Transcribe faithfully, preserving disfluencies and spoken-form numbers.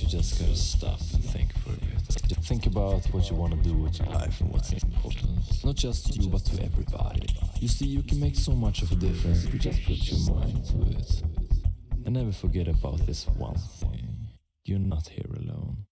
Sometimes you just gotta stop and think for you. Think about what you want to do with your life and what's important. Not just to you, but to everybody. You see, you can make so much of a difference if you just put your mind to it. And never forget about this one thing. You're not here alone.